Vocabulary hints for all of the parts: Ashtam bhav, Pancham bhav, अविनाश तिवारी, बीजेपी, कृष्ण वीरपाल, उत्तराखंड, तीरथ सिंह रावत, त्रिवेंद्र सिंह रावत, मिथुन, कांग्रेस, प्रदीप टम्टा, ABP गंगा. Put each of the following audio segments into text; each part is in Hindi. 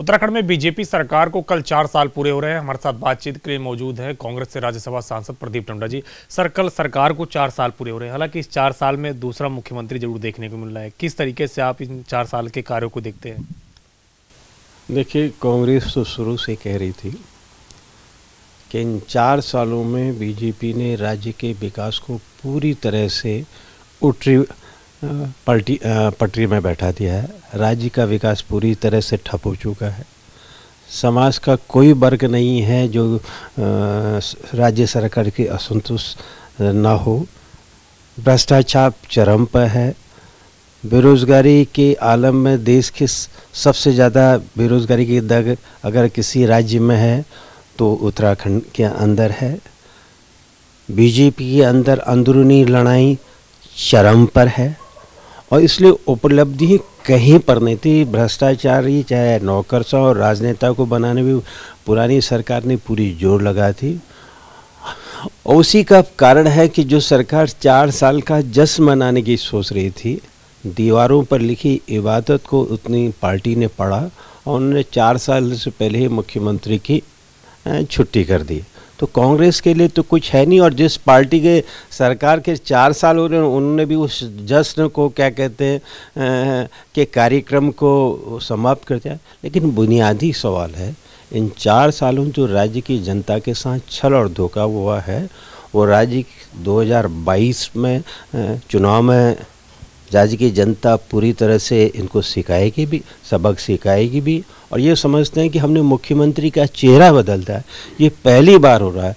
उत्तराखंड में बीजेपी सरकार को कल 4 साल पूरे हो रहे हैं। हमारे साथ बातचीत के लिए मौजूद है कांग्रेस से राज्यसभा सांसद प्रदीप टम्टा जी। सर, कल सरकार को 4 साल पूरे हो रहे हैं, हालांकि इस 4 साल में दूसरा मुख्यमंत्री जरूर देखने को मिल रहा है। किस तरीके से आप इन 4 साल के कार्यों को देखते हैं? देखिए, कांग्रेस तो शुरू से कह रही थी कि इन 4 सालों में बीजेपी ने राज्य के विकास को पूरी तरह से पटरी में बैठा दिया है। राज्य का विकास पूरी तरह से ठप हो चुका है। समाज का कोई वर्ग नहीं है जो राज्य सरकार के असंतुष्ट ना हो। भ्रष्टाचार चरम पर है। बेरोज़गारी के आलम में देश के सबसे ज़्यादा बेरोज़गारी की दर अगर किसी राज्य में है तो उत्तराखंड के अंदर है। बीजेपी के अंदर अंदरूनी लड़ाई चरम पर है और इसलिए उपलब्धि कहीं पर नहीं थी। भ्रष्टाचारी चाहे नौकरशाह और राजनेता को बनाने में पुरानी सरकार ने पूरी जोर लगा थी। उसी का कारण है कि जो सरकार 4 साल का जश्न मनाने की सोच रही थी, दीवारों पर लिखी इबादत को उतनी पार्टी ने पढ़ा और उन्होंने 4 साल से पहले ही मुख्यमंत्री की छुट्टी कर दी। तो कांग्रेस के लिए तो कुछ है नहीं, और जिस पार्टी के सरकार के 4 साल हो रहे हैं उन्होंने भी उस जश्न को क्या कहते हैं के कार्यक्रम को समाप्त कर दिया। लेकिन बुनियादी सवाल है, इन 4 सालों जो राज्य की जनता के साथ छल और धोखा हुआ है वो राज्य 2022 में चुनाव में राज्य की जनता पूरी तरह से इनको सिखाएगी भी, सबक सिखाएगी भी। और ये समझते हैं कि हमने मुख्यमंत्री का चेहरा बदलता है, ये पहली बार हो रहा है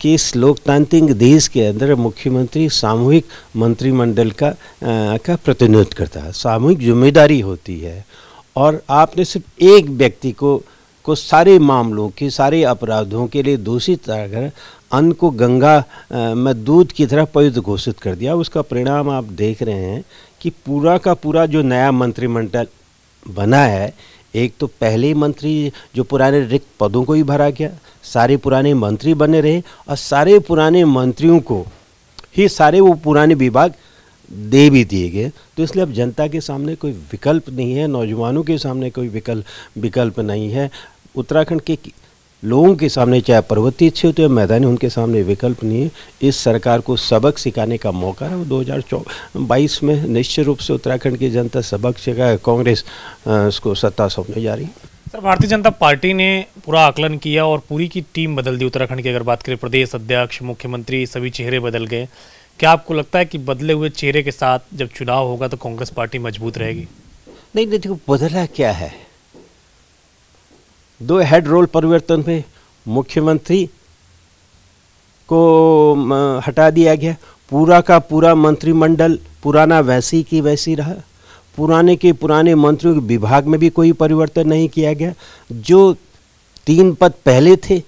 कि इस लोकतांत्रिक देश के अंदर मुख्यमंत्री सामूहिक मंत्रिमंडल का प्रतिनिधित्व करता है। सामूहिक जिम्मेदारी होती है और आपने सिर्फ एक व्यक्ति को सारे मामलों के सारे अपराधों के लिए दोषी ठहराकर अन्न को गंगा में दूध की तरह पवित्र घोषित कर दिया। उसका परिणाम आप देख रहे हैं कि पूरा का पूरा जो नया मंत्रिमंडल बना है, एक तो पहले मंत्री जो पुराने रिक्त पदों को ही भरा गया, सारे पुराने मंत्री बने रहे और सारे पुराने मंत्रियों को ही सारे वो पुराने विभाग दे भी दिए गए। तो इसलिए अब जनता के सामने कोई विकल्प नहीं है, नौजवानों के सामने कोई विकल्प नहीं है, उत्तराखंड के लोगों के सामने चाहे पर्वतीय क्षेत्र या मैदानी उनके सामने विकल्प नहीं है। इस सरकार को सबक सिखाने का मौका है। वो 2022 में निश्चित रूप से उत्तराखंड की जनता सबक सिखाए, कांग्रेस उसको सत्ता सौंपने जा रही है। सर, भारतीय जनता पार्टी ने पूरा आकलन किया और पूरी की टीम बदल दी। उत्तराखंड की अगर बात करें, प्रदेश अध्यक्ष, मुख्यमंत्री, सभी चेहरे बदल गए। क्या आपको लगता है कि बदले हुए चेहरे के साथ जब चुनाव होगा तो कांग्रेस पार्टी मजबूत रहेगी? नहीं, देखो बदला क्या है, 2 हेड रोल परिवर्तन में मुख्यमंत्री को हटा दिया गया। पूरा का पूरा मंत्रिमंडल पुराना वैसी की वैसी रहा। पुराने के पुराने मंत्रियों के विभाग में भी कोई परिवर्तन नहीं किया गया। जो 3 पद पहले थे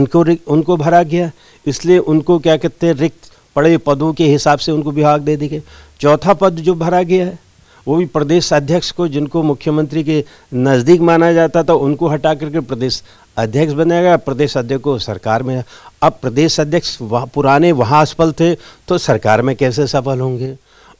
उनको भरा गया, इसलिए उनको क्या कहते हैं रिक्त पड़े पदों के हिसाब से उनको विभाग दे दिए गए। 4था पद जो भरा गया है वो भी प्रदेश अध्यक्ष को, जिनको मुख्यमंत्री के नज़दीक माना जाता था, उनको हटा करके प्रदेश अध्यक्ष बनाया गया। प्रदेश अध्यक्ष को सरकार में, अब प्रदेश अध्यक्ष पुराने वहाँ असफल थे तो सरकार में कैसे सफल होंगे,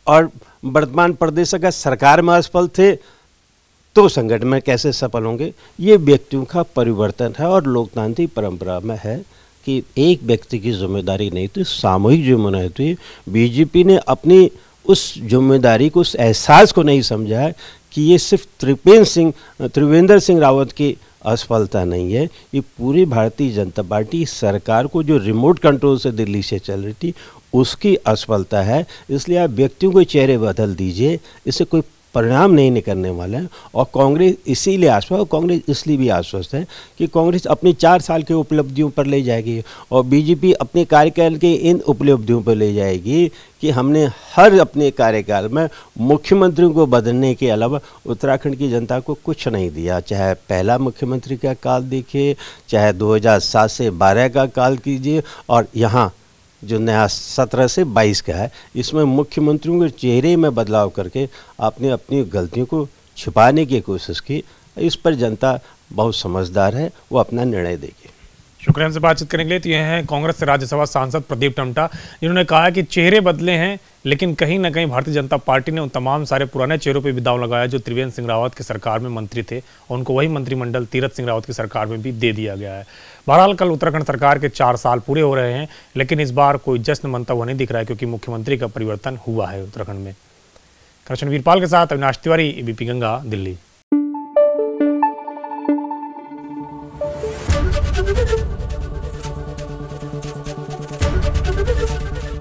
और वर्तमान प्रदेश अगर सरकार में असफल थे तो संगठन में कैसे सफल होंगे। ये व्यक्तियों का परिवर्तन है और लोकतांत्रिक परंपरा में है कि एक व्यक्ति की जिम्मेदारी नहीं थी, सामूहिक जिम्मेदारी थी। बीजेपी ने अपनी उस जिम्मेदारी को, उस एहसास को नहीं समझा है कि ये सिर्फ त्रिवेंद्र सिंह रावत की असफलता नहीं है, ये पूरी भारतीय जनता पार्टी सरकार को जो रिमोट कंट्रोल से दिल्ली से चल रही थी उसकी असफलता है। इसलिए आप व्यक्तियों के चेहरे बदल दीजिए, इससे कोई परिणाम नहीं निकलने वाला है। और कांग्रेस इसीलिए आश्वस्त है, कांग्रेस इसलिए भी आश्वस्त है कि कांग्रेस अपनी 4 साल की उपलब्धियों पर ले जाएगी और बीजेपी अपने कार्यकाल के इन उपलब्धियों पर ले जाएगी कि हमने हर अपने कार्यकाल में मुख्यमंत्रियों को बदलने के अलावा उत्तराखंड की जनता को कुछ नहीं दिया। चाहे पहला मुख्यमंत्री का काल देखिए, चाहे 2007 से 12 का काल कीजिए, और यहाँ जो नया 17 से 22 का है, इसमें मुख्यमंत्रियों के चेहरे में बदलाव करके आपने अपनी गलतियों को छिपाने की कोशिश की। इस पर जनता बहुत समझदार है, वो अपना निर्णय देगी। शुक्रिया। हमसे बातचीत करने के लिए तो ये हैं कांग्रेस से राज्यसभा सांसद प्रदीप टम्टा, जिन्होंने कहा कि चेहरे बदले हैं लेकिन कहीं ना कहीं भारतीय जनता पार्टी ने उन तमाम सारे पुराने चेहरों पे भी दांव लगाया जो त्रिवेंद्र सिंह रावत की सरकार में मंत्री थे, उनको वही मंत्रिमंडल तीरथ सिंह रावत की सरकार में भी दे दिया गया है। बहरहाल कल उत्तराखंड सरकार के 4 साल पूरे हो रहे हैं, लेकिन इस बार कोई जश्न मनता हुआ नहीं दिख रहा है क्योंकि मुख्यमंत्री का परिवर्तन हुआ है उत्तराखंड में। कृष्ण वीरपाल के साथ अविनाश तिवारी, ABP गंगा, दिल्ली।